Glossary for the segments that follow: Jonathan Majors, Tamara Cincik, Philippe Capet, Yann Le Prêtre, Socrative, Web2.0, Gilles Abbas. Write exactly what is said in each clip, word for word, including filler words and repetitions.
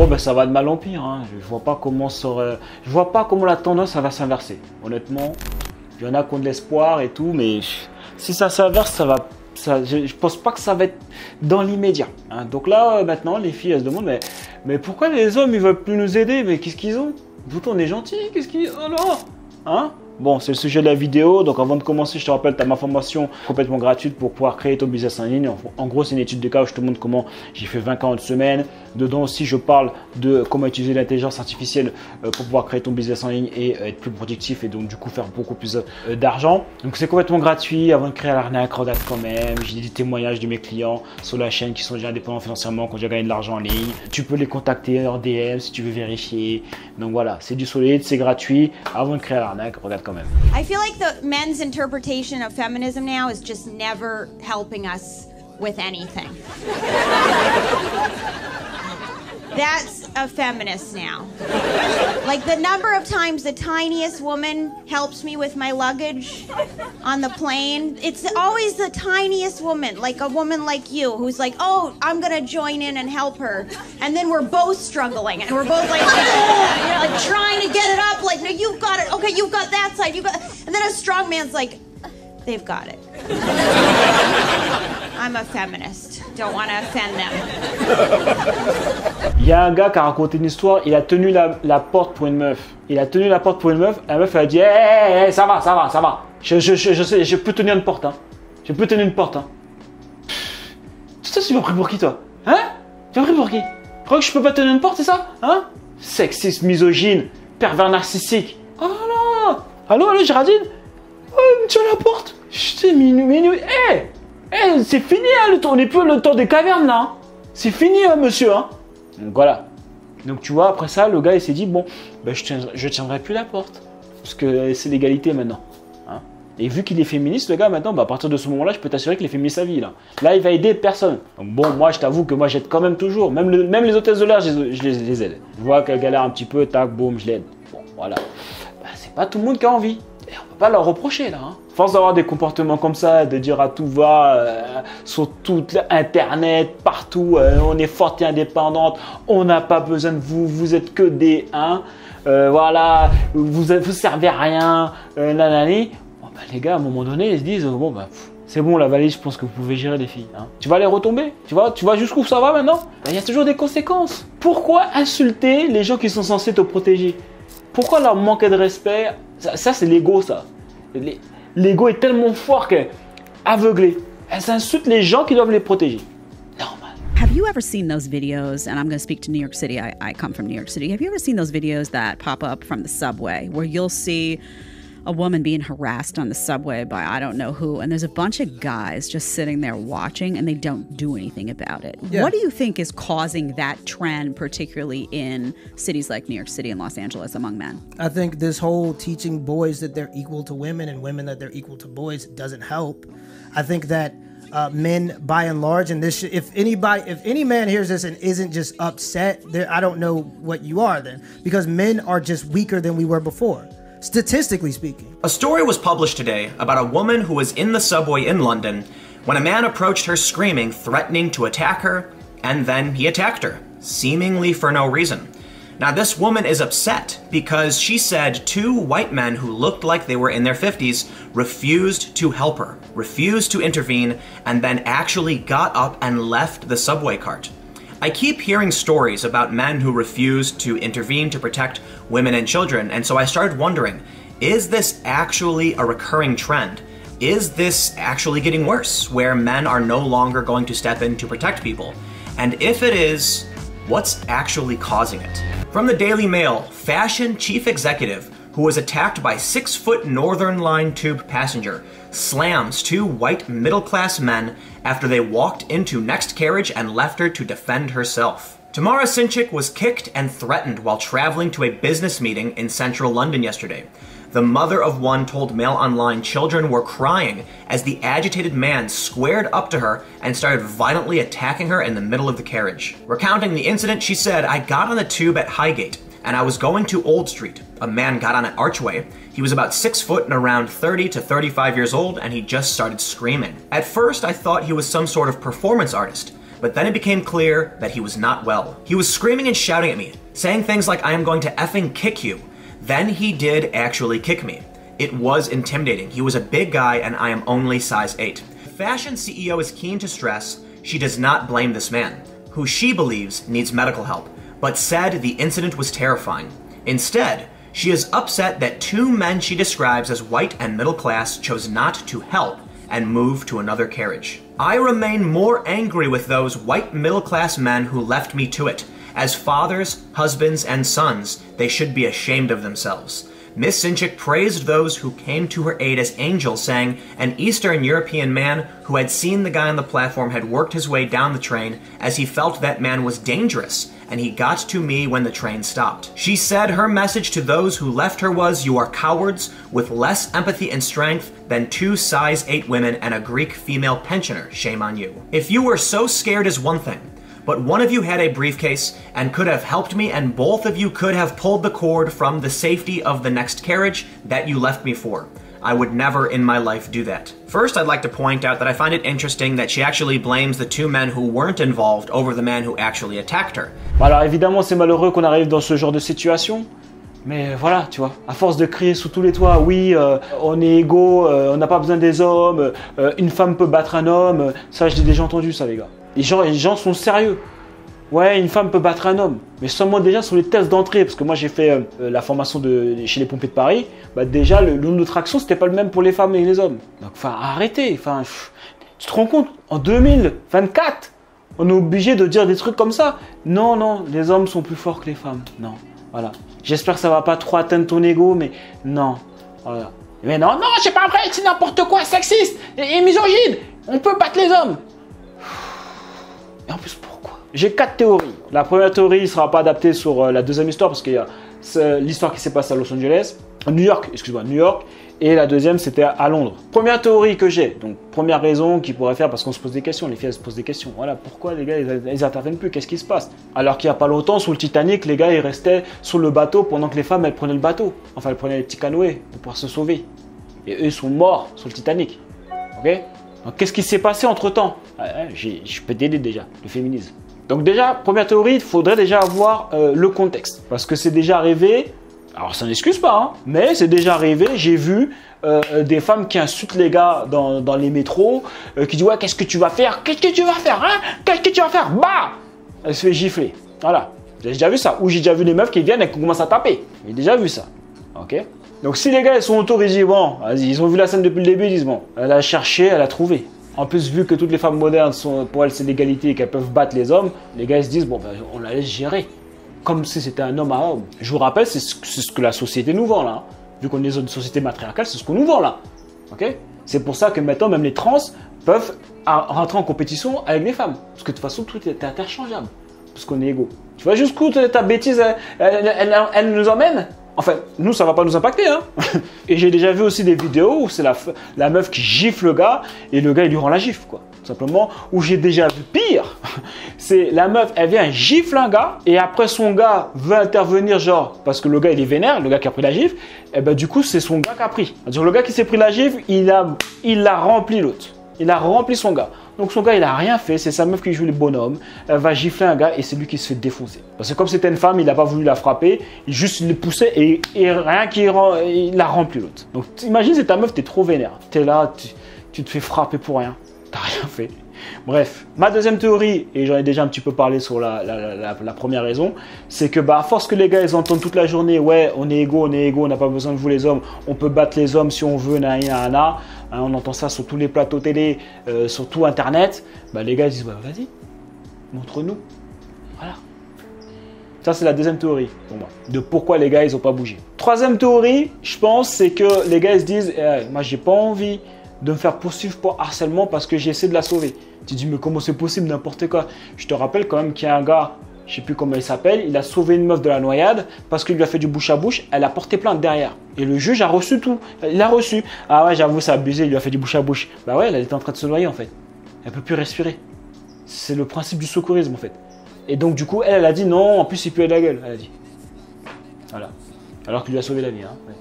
Bon, ben ça va de mal en pire. Hein. Je vois pas comment ça aurait... je vois pas comment la tendance ça va s'inverser. Honnêtement, il y en a qui ont de l'espoir et tout, mais si ça s'inverse, ça va. Ça, je, je pense pas que ça va être dans l'immédiat. Hein. Donc là, euh, maintenant, les filles, elles se demandent, mais, mais pourquoi les hommes ils veulent plus nous aider? Mais qu'est-ce qu'ils ont? Vous, on est gentils, qu'est-ce qu'ils ont alors? Hein? Bon, c'est le sujet de la vidéo. Donc avant de commencer, je te rappelle, tu as ma formation complètement gratuite pour pouvoir créer ton business en ligne. En, en gros, c'est une étude de cas où je te montre comment j'ai fait vingt quarante semaines. Dedans aussi, je parle de comment utiliser l'intelligence artificielle euh, pour pouvoir créer ton business en ligne et euh, être plus productif et donc du coup faire beaucoup plus euh, d'argent. Donc c'est complètement gratuit. Avant de créer l'arnaque, regarde quand même. J'ai des témoignages de mes clients sur la chaîne qui sont déjà indépendants financièrement, qui ont déjà gagné de l'argent en ligne. Tu peux les contacter en D M si tu veux vérifier. Donc voilà, c'est du solide, c'est gratuit. Avant de créer l'arnaque, regarde quand même. I feel like the men's interpretation of feminism now is just never helping us with anything. That's a feminist now. Like the number of times the tiniest woman helps me with my luggage on the plane, it's always the tiniest woman, like a woman like you, who's like, oh, I'm gonna join in and help her. And then we're both struggling and we're both like, oh, like trying to get it up, like, no, you've got it, okay, you've got that side, you've got, and then a strong man's like, they've got it. I'm a feminist, don't want to offend them. Il y a un gars qui a raconté une histoire, il a tenu la, la porte pour une meuf. Il a tenu la porte pour une meuf, la meuf elle a dit hey, « hey, hey, ça va, ça va, ça va. Je, je, je, je sais, je peux tenir une porte, hein. Je peux tenir une porte, hein. » Tu sais, tu m'as pris pour qui, toi? Hein? Tu m'as pris pour qui? Tu crois que je peux pas tenir une porte, c'est ça? Hein? Sexiste, misogyne, pervers narcissique. Oh là là! Allô, allô, Géraldine? Oh, tu as la porte? J'étais minuit, minuit. Hé! Hey, hey, c'est fini, hein, le temps. On n'est plus le temps des cavernes, là. Hein. C'est fini, hein, monsieur, hein. Donc voilà. Donc tu vois, après ça, le gars il s'est dit bon, ben, je tiendrai, je tiendrai plus la porte parce que c'est l'égalité maintenant. Hein. Et vu qu'il est féministe, le gars maintenant, ben, à partir de ce moment-là, je peux t'assurer qu'il est féministe à vie là. Là, il va aider personne. Donc, bon, moi, je t'avoue que moi, j'aide quand même toujours. Même, le, même les hôtesses de l'air, je, je les, les aide. Je vois qu'elle galère un petit peu, tac, boum, je l'aide. Bon, voilà. Ben, c'est pas tout le monde qui a envie. Et on peut pas leur reprocher là. Hein. Force d'avoir des comportements comme ça, de dire à tout va, euh, sur toute internet, partout, euh, on est forte et indépendante, on n'a pas besoin de vous, vous êtes que des uns, hein, euh, voilà, vous vous servez à rien, euh, nanani. Bon, bah, les gars, à un moment donné, ils se disent bon bah c'est bon la valise, je pense que vous pouvez gérer les filles. Hein. Tu vas les retomber, tu vois, tu vois jusqu'où ça va maintenant. Il y a toujours des conséquences. Pourquoi insulter les gens qui sont censés te protéger? Pourquoi leur manquer de respect? Ça, ça c'est l'ego, ça. L'ego est tellement fort qu'elle est aveuglée. Elle insulte les gens qui doivent les protéger. Normal. Have you ever seen those videos? And I'm going to speak to New York City. I, I come from New York City. Have you ever seen those videos that pop up from the subway where you'll see a woman being harassed on the subway by I don't know who, and there's a bunch of guys just sitting there watching and they don't do anything about it? Yeah. What do you think is causing that trend, particularly in cities like New York City and Los Angeles among men? I think this whole teaching boys that they're equal to women and women that they're equal to boys doesn't help. I think that Uh, men, by and large, and this, if anybody, if any man hears this and isn't just upset, I don't know what you are then, because men are just weaker than we were before, statistically speaking. A story was published today about a woman who was in the subway in London when a man approached her screaming, threatening to attack her, and then he attacked her, seemingly for no reason. Now, this woman is upset because she said two white men who looked like they were in their fifties refused to help her, refused to intervene, and then actually got up and left the subway cart. I keep hearing stories about men who refuse to intervene to protect women and children, and so I started wondering, is this actually a recurring trend? Is this actually getting worse, where men are no longer going to step in to protect people? And if it is, what's actually causing it? From the Daily Mail, fashion chief executive who was attacked by six-foot Northern Line tube passenger slams two white middle-class men after they walked into next carriage and left her to defend herself. Tamara Cincik was kicked and threatened while traveling to a business meeting in central London yesterday. The mother of one told Mail Online children were crying as the agitated man squared up to her and started violently attacking her in the middle of the carriage. Recounting the incident, she said, "I got on the tube at Highgate and I was going to Old Street. A man got on an archway. He was about six foot and around thirty to thirty-five years old and he just started screaming. At first, I thought he was some sort of performance artist. but then it became clear that he was not well. He was screaming and shouting at me, saying things like, "I am going to effing kick you." Then he did actually kick me. It was intimidating. He was a big guy and I am only size eight. Fashion C E O is keen to stress she does not blame this man, who she believes needs medical help, but said the incident was terrifying. Instead, she is upset that two men she describes as white and middle class chose not to help and moved to another carriage. I remain more angry with those white middle class men who left me to it. As fathers, husbands, and sons, they should be ashamed of themselves. Miz Cincik praised those who came to her aid as angels, saying an Eastern European man who had seen the guy on the platform had worked his way down the train as he felt that man was dangerous, and he got to me when the train stopped. She said her message to those who left her was, "You are cowards with less empathy and strength than two size eight women and a Greek female pensioner. Shame on you." If you were so scared is one thing, but one of you had a briefcase and could have helped me, and both of you could have pulled the cord from the safety of the next carriage that you left me for. I would never in my life do that. First, I'd like to point out that I find it interesting that she actually blames the two men who weren't involved over the man who actually attacked her. Alors évidemment, c'est malheureux qu'on arrive dans ce genre de situation. Mais voilà, tu vois, à force de crier sous tous les toits, oui, euh, on est égaux, euh, on n'a pas besoin des hommes, euh, une femme peut battre un homme, euh, ça je l'ai déjà entendu ça les gars. Les gens, les gens sont sérieux. Ouais, une femme peut battre un homme. Mais seulement déjà sur les tests d'entrée, parce que moi j'ai fait euh, la formation de, de, chez les pompiers de Paris, bah déjà le nombre de traction c'était pas le même pour les femmes et les hommes. Donc enfin arrêtez, enfin, tu te rends compte, en deux mille vingt-quatre, on est obligé de dire des trucs comme ça. Non, non, les hommes sont plus forts que les femmes, non. Voilà. J'espère que ça va pas trop atteindre ton ego, mais non. Voilà. Mais non, non, c'est pas vrai, c'est n'importe quoi, sexiste et, et misogyne. On peut battre les hommes. Et en plus, pourquoi? J'ai quatre théories. La première théorie ne sera pas adaptée sur euh, la deuxième histoire parce qu'il y a euh, l'histoire qui s'est passée à Los Angeles, à New York, excuse-moi, New York. Et la deuxième, c'était à Londres. Première théorie que j'ai, donc première raison qu'ils pourraient faire parce qu'on se pose des questions, les filles elles se posent des questions. Voilà, pourquoi les gars, ils, ils interviennent plus, qu'est-ce qui se passe? Alors qu'il n'y a pas longtemps, sous le Titanic, les gars, ils restaient sur le bateau pendant que les femmes, elles prenaient le bateau. Enfin, elles prenaient les petits canoës pour pouvoir se sauver. Et eux, ils sont morts sur le Titanic. Ok? Donc, qu'est-ce qui s'est passé entre-temps? euh, Je peux t'aider déjà, le féminisme. Donc déjà, première théorie, il faudrait déjà avoir euh, le contexte. Parce que c'est déjà arrivé. Alors ça n'excuse pas, hein, mais c'est déjà arrivé, j'ai vu euh, des femmes qui insultent les gars dans, dans les métros, euh, qui disent « Ouais, qu'est-ce que tu vas faire? Qu'est-ce que tu vas faire, hein? Qu'est-ce que tu vas faire? Bah !» Elle se fait gifler. Voilà, j'ai déjà vu ça. Ou j'ai déjà vu des meufs qui viennent et qui commencent à taper. J'ai déjà vu ça, ok? Donc si les gars, ils sont autour, ils disent « Bon, vas-y, ils ont vu la scène depuis le début, ils disent « Bon, elle a cherché, elle a trouvé. » En plus, vu que toutes les femmes modernes, sont, pour elles, c'est l'égalité et qu'elles peuvent battre les hommes, les gars, ils se disent « Bon, ben, on la laisse gérer. » Comme si c'était un homme à homme. Je vous rappelle, c'est ce, ce que la société nous vend là. Vu qu'on est dans une société matriarcale, c'est ce qu'on nous vend là. Okay, c'est pour ça que maintenant, même les trans peuvent rentrer en compétition avec les femmes. Parce que de toute façon, tout est interchangeable. Parce qu'on est égaux. Tu vois jusqu'où ta bêtise, elle, elle, elle, elle nous emmène? Enfin, nous, ça va pas nous impacter. Hein. Et j'ai déjà vu aussi des vidéos où c'est la, la meuf qui gifle le gars et le gars, il lui rend la gifle, quoi. Tout simplement. Où j'ai déjà vu pire, c'est la meuf, elle vient gifle un gars et après son gars veut intervenir, genre, parce que le gars, il est vénère, le gars qui a pris la gifle, et ben du coup, c'est son gars qui a pris. C'est-à-dire, le gars qui s'est pris la gifle, il a, il a rempli l'autre. Il a rempli son gars. Donc son gars, il n'a rien fait. C'est sa meuf qui joue les bonhommes. Elle va gifler un gars et c'est lui qui se fait défoncer. Parce que comme c'était une femme, il n'a pas voulu la frapper. Il juste le poussait et, et rien qu'il il a rempli l'autre. Donc imagine si ta meuf, t'es trop vénère. T'es là, tu, tu te fais frapper pour rien. T'as rien fait. Bref, ma deuxième théorie, et j'en ai déjà un petit peu parlé sur la, la, la, la, la première raison, c'est que bah, à force que les gars ils entendent toute la journée, ouais, on est égaux, on est égaux, on n'a pas besoin de vous les hommes, on peut battre les hommes si on veut, na na na, hein, on entend ça sur tous les plateaux télé, euh, sur tout internet, bah, les gars ils disent, bah, vas-y, montre-nous, voilà. Ça c'est la deuxième théorie pour moi, de pourquoi les gars ils n'ont pas bougé. Troisième théorie, je pense, c'est que les gars ils se disent, eh, moi j'ai pas envie de me faire poursuivre pour harcèlement parce que j'ai essayé de la sauver. Tu te dis, mais comment c'est possible, n'importe quoi? Je te rappelle quand même qu'il y a un gars, je sais plus comment il s'appelle, il a sauvé une meuf de la noyade parce qu'il lui a fait du bouche à bouche, elle a porté plainte derrière. Et le juge a reçu tout, il a reçu. Ah ouais, j'avoue, ça a abusé, il lui a fait du bouche à bouche. Bah ouais, elle était en train de se noyer en fait. Elle peut plus respirer. C'est le principe du secourisme en fait. Et donc du coup, elle, elle a dit non, en plus il puait de la gueule, elle a dit. Voilà. Alors qu'il lui a sauvé la vie, hein. Ouais.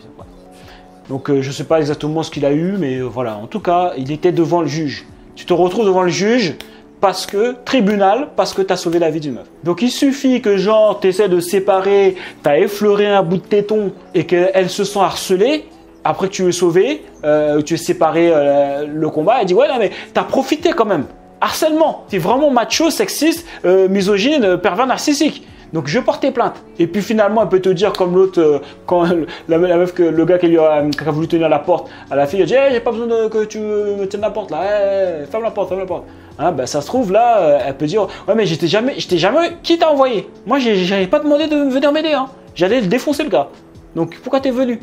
Donc euh, je ne sais pas exactement ce qu'il a eu, mais euh, voilà. En tout cas, il était devant le juge. Tu te retrouves devant le juge, parce que tribunal, parce que tu as sauvé la vie d'une meuf. Donc il suffit que genre t'essaies de séparer, t'as effleuré un bout de téton et qu'elle se sent harcelée. Après tu veux sauver, euh, tu veux séparer euh, le combat. Elle dit ouais non mais t'as profité quand même. Harcèlement, t'es vraiment macho, sexiste, euh, misogyne, pervers, narcissique. Donc je portais plainte. Et puis finalement, elle peut te dire comme l'autre, euh, quand la, la meuf que le gars qui, lui a, qui a voulu tenir la porte à la fille, elle a dit hey, j'ai pas besoin de, que tu me tiennes la porte là, hey, ferme la porte, ferme la porte. Hein, ben, ça se trouve là, elle peut dire ouais mais j'étais jamais, j'étais jamais, qui t'a envoyé? Moi j'avais pas demandé de venir m'aider, hein. J'allais le défoncer le gars. Donc pourquoi t'es venu?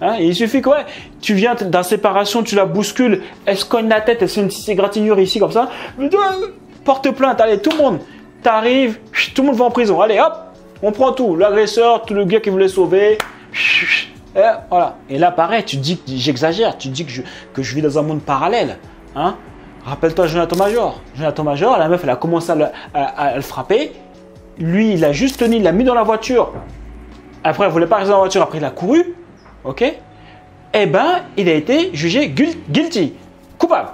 Hein, il suffit que ouais, tu viens d'un séparation, tu la bouscules, elle se cogne la tête, elle se fait une petite égratignure ici comme ça, porte plainte, allez tout le monde. T'arrives, tout le monde va en prison. Allez, hop, on prend tout. L'agresseur, tout le gars qui voulait sauver. Et voilà. Et là, pareil, tu dis que j'exagère. Tu dis que je, que je vis dans un monde parallèle. Hein? Rappelle-toi Jonathan Majors. Jonathan Majors, la meuf, elle a commencé à le, à, à le frapper. Lui, il a juste tenu, il l'a mis dans la voiture. Après, elle voulait pas rester dans la voiture. Après, il a couru. OK? Eh ben, il a été jugé guilty. Coupable.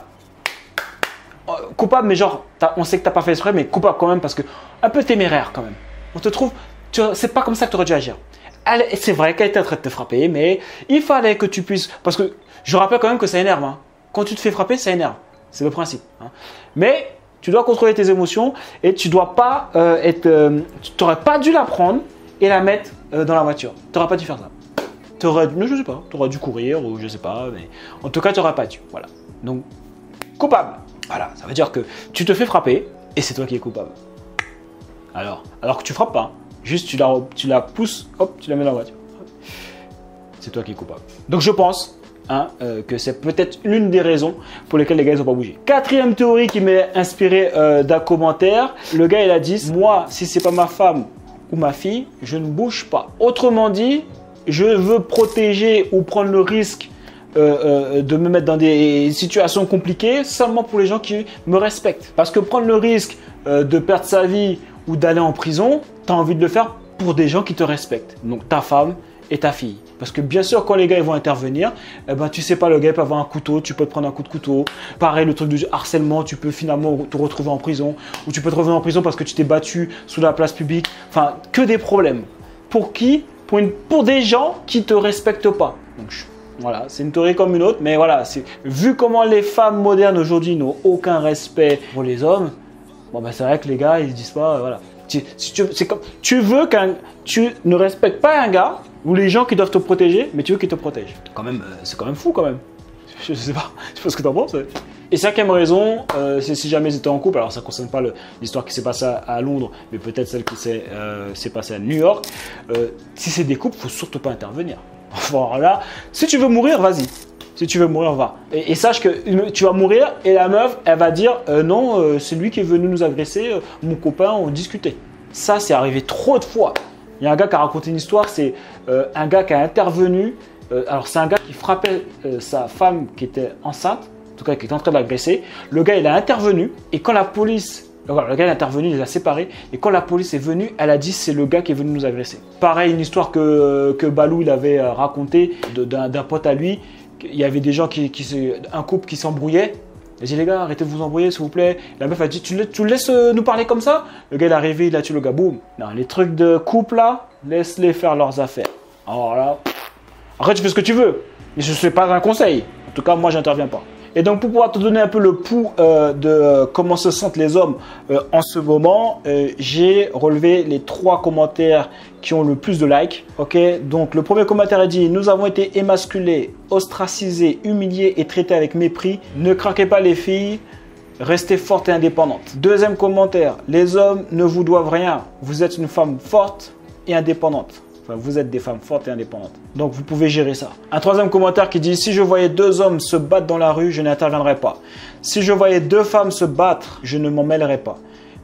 Coupable, mais genre, on sait que t'as pas fait exprès, mais coupable quand même parce que un peu téméraire quand même. On te trouve, c'est pas comme ça que tu aurais dû agir. C'est vrai qu'elle était en train de te frapper, mais il fallait que tu puisses, parce que je rappelle quand même que ça énerve. Hein. Quand tu te fais frapper, ça énerve. C'est le principe. Hein. Mais tu dois contrôler tes émotions et tu dois pas euh, être, euh, tu t'aurais pas dû la prendre et la mettre euh, dans la voiture. Tu n'aurais pas dû faire ça. T'aurais, je sais pas, t'aurais dû courir ou je sais pas, mais en tout cas, tu n'aurais pas dû. Voilà. Donc coupable. Voilà, ça veut dire que tu te fais frapper et c'est toi qui es coupable. Alors, alors que tu frappes pas, juste tu la, tu la pousses, hop, tu la mets dans la voiture. C'est toi qui es coupable. Donc je pense hein, euh, que c'est peut-être l'une des raisons pour lesquelles les gars ils ont pas bougé. Quatrième théorie qui m'est inspirée euh, d'un commentaire. Le gars il a dit, moi si c'est pas ma femme ou ma fille, je ne bouge pas. Autrement dit, je veux protéger ou prendre le risque Euh, euh, de me mettre dans des situations compliquées seulement pour les gens qui me respectent. Parce que prendre le risque euh, de perdre sa vie ou d'aller en prison, tu as envie de le faire pour des gens qui te respectent. Donc ta femme et ta fille. Parce que bien sûr, quand les gars ils vont intervenir, eh ben, tu sais pas, le gars peut avoir un couteau, tu peux te prendre un coup de couteau. Pareil, le truc du harcèlement, tu peux finalement te retrouver en prison. Ou tu peux te retrouver en prison parce que tu t'es battu sous la place publique. Enfin, que des problèmes. Pour qui? Pour, une, pour des gens qui te respectent pas. Donc je Voilà, c'est une théorie comme une autre, mais voilà, vu comment les femmes modernes aujourd'hui n'ont aucun respect pour les hommes, bon ben c'est vrai que les gars ils se disent pas, euh, voilà. Tu, si tu, c'est comme, tu veux qu'un, tu ne respectes pas un gars ou les gens qui doivent te protéger, mais tu veux qu'ils te protègent. Quand même, euh, c'est quand même fou quand même. Je sais pas, je sais pas ce que t'en penses. Ouais. Et cinquième raison, euh, c'est si jamais ils étaient en couple, alors ça ne concerne pas l'histoire qui s'est passée à, à Londres, mais peut-être celle qui s'est euh, passée à New York. Euh, si c'est des couples, il ne faut surtout pas intervenir. Enfin là, si tu veux mourir, vas-y. Si tu veux mourir, va. Et, et sache que tu vas mourir et la meuf, elle va dire euh, non, euh, c'est lui qui est venu nous agresser, euh, mon copain, on discutait. Ça, c'est arrivé trop de fois. Il y a un gars qui a raconté une histoire, c'est euh, un gars qui a intervenu. Euh, alors c'est un gars qui frappait euh, sa femme qui était enceinte, en tout cas qui était en train d'agresser. Le gars, il a intervenu et quand la police... Le gars est intervenu, il les a séparés. Et quand la police est venue, elle a dit c'est le gars qui est venu nous agresser. Pareil, une histoire que, que Balou il avait racontée d'un pote à lui. Il y avait des gens qui, qui un couple qui s'embrouillait. Il a dit les gars, arrêtez de vous embrouiller s'il vous plaît. La meuf a dit tu, tu laisses nous parler comme ça? Le gars il est arrivé, il a tué le gars, boum. Non, les trucs de couple là, laisse-les faire leurs affaires. Alors là, après tu fais ce que tu veux. Mais ce n'est pas un conseil. En tout cas, moi j'interviens pas. Et donc pour pouvoir te donner un peu le pouls euh, de euh, comment se sentent les hommes euh, en ce moment, euh, j'ai relevé les trois commentaires qui ont le plus de likes. Ok, donc le premier commentaire a dit « Nous avons été émasculés, ostracisés, humiliés et traités avec mépris. Ne craquez pas les filles, restez fortes et indépendantes. » Deuxième commentaire « Les hommes ne vous doivent rien, vous êtes une femme forte et indépendante. » Enfin, vous êtes des femmes fortes et indépendantes. Donc, vous pouvez gérer ça. Un troisième commentaire qui dit « Si je voyais deux hommes se battre dans la rue, je n'interviendrais pas. Si je voyais deux femmes se battre, je ne m'en mêlerais pas.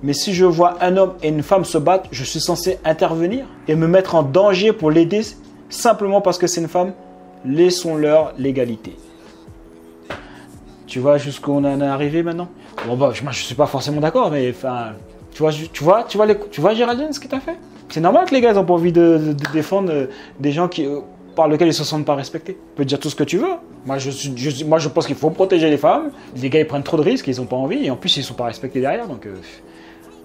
Mais si je vois un homme et une femme se battre, je suis censé intervenir et me mettre en danger pour l'aider simplement parce que c'est une femme. Laissons-leur l'égalité. » Tu vois jusqu'où on en est arrivé maintenant? Bon, bah, je ne suis pas forcément d'accord, mais enfin... Tu vois, tu vois, tu vois, les, tu vois Géraldine, ce que tu as fait? C'est normal que les gars n'ont pas envie de, de, de défendre des gens qui, par lequel ils ne se sentent pas respectés. Tu peux dire tout ce que tu veux. Moi, je, je, moi, je pense qu'il faut protéger les femmes. Les gars, ils prennent trop de risques, ils n'ont pas envie. Et en plus, ils ne sont pas respectés derrière. Donc, euh,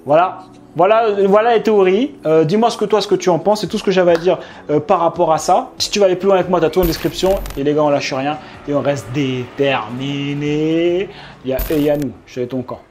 voilà. Voilà, voilà les théories. Euh, Dis-moi ce que toi, ce que tu en penses. C'est tout ce que j'avais à dire euh, par rapport à ça. Si tu veux aller plus loin avec moi, tu as tout en description. Et les gars, on lâche rien. Et on reste déterminés. Il y a et il y a nous. Je suis ton camp.